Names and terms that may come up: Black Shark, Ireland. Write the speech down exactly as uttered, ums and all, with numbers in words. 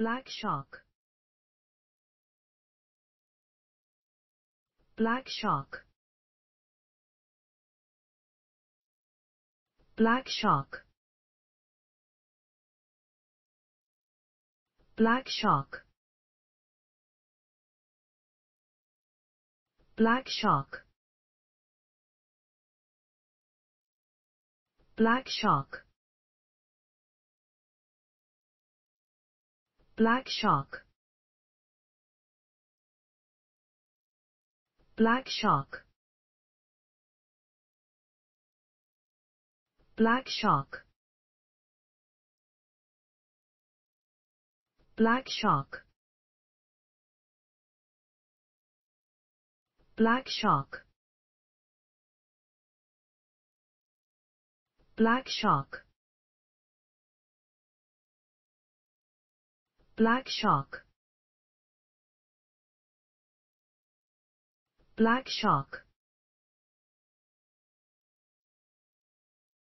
Black Shark. Black Shark. Black Shark. Black Shark. Black Shark. Black Shark. Black Shark. Black Shark. Black Shark. Black Shark. Black Shark. Black Shark. Black Shark. Black Shark.